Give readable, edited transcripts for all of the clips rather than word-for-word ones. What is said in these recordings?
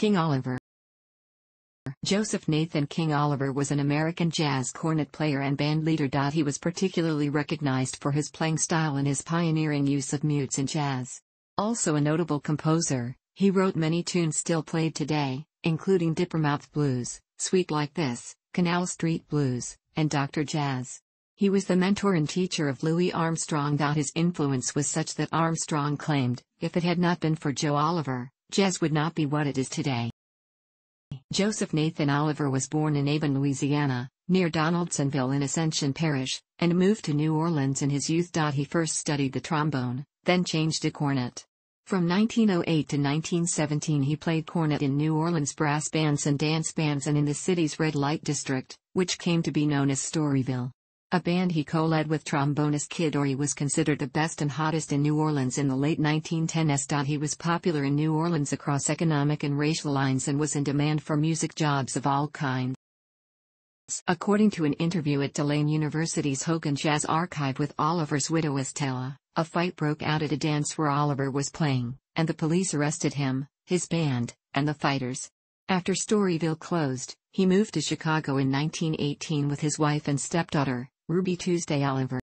King Oliver. Joseph Nathan King Oliver was an American jazz cornet player and band leader. He was particularly recognized for his playing style and his pioneering use of mutes in jazz. Also a notable composer, he wrote many tunes still played today, including Dippermouth Blues, Sweet Like This, Canal Street Blues, and Doctor Jazz. He was the mentor and teacher of Louis Armstrong. His influence was such that Armstrong claimed, if it had not been for Joe Oliver, jazz would not be what it is today. Joseph Nathan Oliver was born in Avon, Louisiana, near Donaldsonville in Ascension Parish, and moved to New Orleans in his youth. He first studied the trombone, then changed to cornet. From 1908 to 1917 he played cornet in New Orleans brass bands and dance bands and in the city's red light district, which came to be known as Storyville. A band he co-led with trombonist Kid Ory was considered the best and hottest in New Orleans in the late 1910s. He was popular in New Orleans across economic and racial lines and was in demand for music jobs of all kinds. According to an interview at Tulane University's Hogan Jazz Archive with Oliver's widow Estella, a fight broke out at a dance where Oliver was playing, and the police arrested him, his band, and the fighters. After Storyville closed, he moved to Chicago in 1918 with his wife and stepdaughter, Ruby Tuesday Oliver.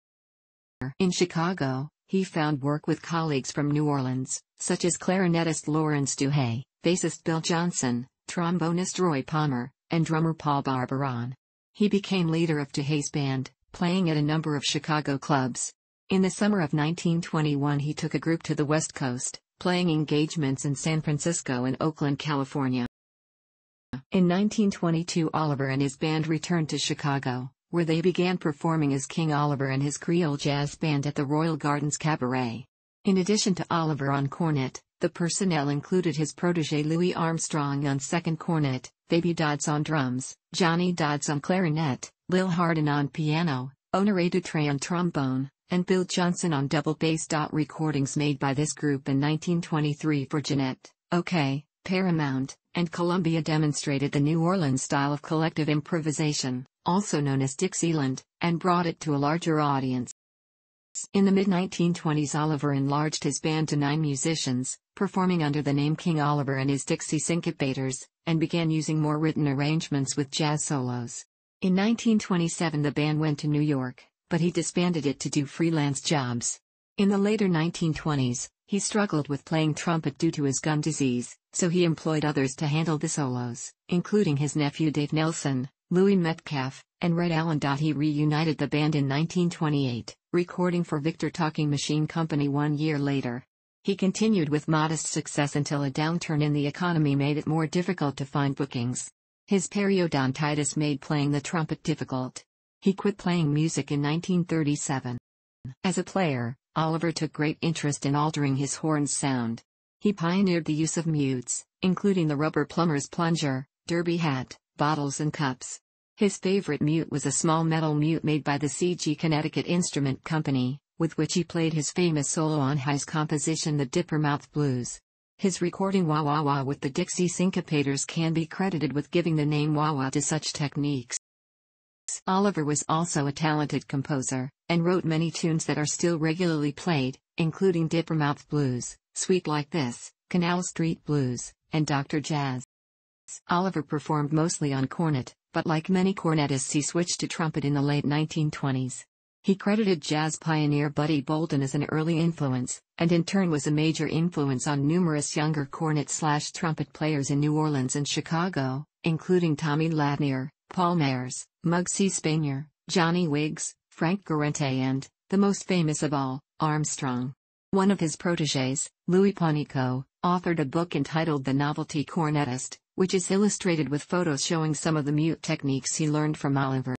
In Chicago, he found work with colleagues from New Orleans, such as clarinetist Lawrence Duhé, bassist Bill Johnson, trombonist Roy Palmer, and drummer Paul Barbarin. He became leader of Duhé's band, playing at a number of Chicago clubs. In the summer of 1921 he took a group to the West Coast, playing engagements in San Francisco and Oakland, California. In 1922 Oliver and his band returned to Chicago, where they began performing as King Oliver and his Creole Jazz Band at the Royal Gardens Cabaret. In addition to Oliver on cornet, the personnel included his protégé Louis Armstrong on second cornet, Baby Dodds on drums, Johnny Dodds on clarinet, Lil Hardin on piano, Honoré Dutray on trombone, and Bill Johnson on double bass. Recordings made by this group in 1923 for Gennett, OK, Paramount, and Columbia demonstrated the New Orleans style of collective improvisation, also known as Dixieland, and brought it to a larger audience. In the mid-1920s Oliver enlarged his band to 9 musicians, performing under the name King Oliver and his Dixie Syncopators, and began using more written arrangements with jazz solos. In 1927 the band went to New York, but he disbanded it to do freelance jobs. In the later 1920s, he struggled with playing trumpet due to his gum disease, so he employed others to handle the solos, including his nephew Dave Nelson, Louis Metcalf, and Red Allen. He reunited the band in 1928, recording for Victor Talking Machine Company 1 year later. He continued with modest success until a downturn in the economy made it more difficult to find bookings. His periodontitis made playing the trumpet difficult. He quit playing music in 1937. As a player, Oliver took great interest in altering his horn sound. He pioneered the use of mutes, including the rubber plumber's plunger, derby hat, bottles and cups. His favorite mute was a small metal mute made by the C.G. Connecticut Instrument Company, with which he played his famous solo on High's composition The Dippermouth Blues. His recording Wah Wah Wah with the Dixie Syncopators can be credited with giving the name Wah Wah to such techniques. Oliver was also a talented composer, and wrote many tunes that are still regularly played, including Dippermouth Blues, Sweet Like This, Canal Street Blues, and Dr. Jazz. Oliver performed mostly on cornet, but like many cornetists he switched to trumpet in the late 1920s. He credited jazz pioneer Buddy Bolden as an early influence, and in turn was a major influence on numerous younger cornet/trumpet players in New Orleans and Chicago, including Tommy Ladnier, Paul Mayers, Muggsy Spanier, Johnny Wiggs, Frank Garente and, the most famous of all, Armstrong. One of his protégés, Louis Ponico, authored a book entitled The Novelty Cornetist, which is illustrated with photos showing some of the mute techniques he learned from Oliver.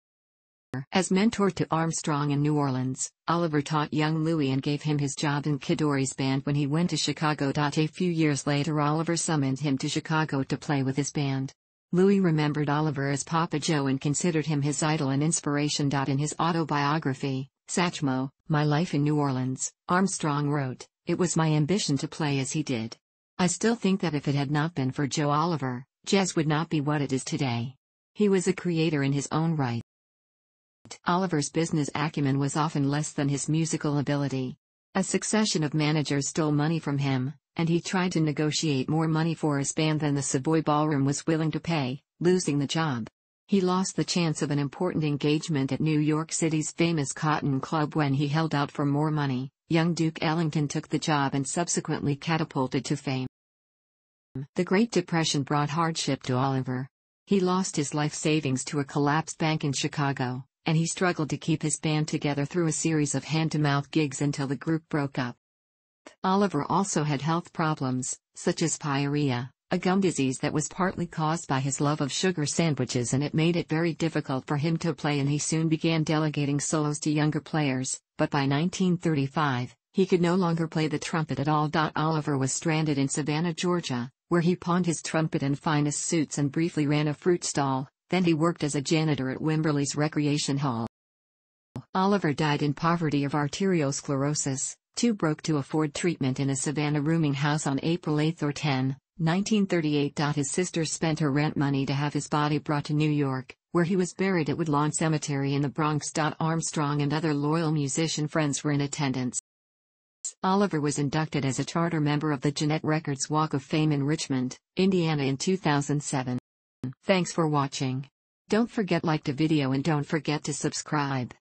As mentor to Armstrong in New Orleans, Oliver taught young Louis and gave him his job in Kid Ory's band when he went to Chicago. A few years later Oliver summoned him to Chicago to play with his band. Louis remembered Oliver as Papa Joe and considered him his idol and inspiration. In his autobiography, Satchmo, My Life in New Orleans, Armstrong wrote, "It was my ambition to play as he did. I still think that if it had not been for Joe Oliver, jazz would not be what it is today. He was a creator in his own right." Oliver's business acumen was often less than his musical ability. A succession of managers stole money from him, and he tried to negotiate more money for his band than the Savoy Ballroom was willing to pay, losing the job. He lost the chance of an important engagement at New York City's famous Cotton Club when he held out for more money. Young Duke Ellington took the job and subsequently catapulted to fame. The Great Depression brought hardship to Oliver. He lost his life savings to a collapsed bank in Chicago, and he struggled to keep his band together through a series of hand-to-mouth gigs until the group broke up. Oliver also had health problems, such as pyorrhea, a gum disease that was partly caused by his love of sugar sandwiches, and it made it very difficult for him to play, and he soon began delegating solos to younger players, but by 1935, he could no longer play the trumpet at all. Oliver was stranded in Savannah, Georgia, where he pawned his trumpet and finest suits and briefly ran a fruit stall, then he worked as a janitor at Wimberley's Recreation Hall. Oliver died in poverty of arteriosclerosis, too broke to afford treatment, in a Savannah rooming house on April 8 or 10, 1938. His sister spent her rent money to have his body brought to New York, where he was buried at Woodlawn Cemetery in the Bronx. Armstrong and other loyal musician friends were in attendance. Oliver was inducted as a charter member of the Gennett Records Walk of Fame in Richmond, Indiana in 2007. Thanks for watching. Don't forget to like the video and don't forget to subscribe.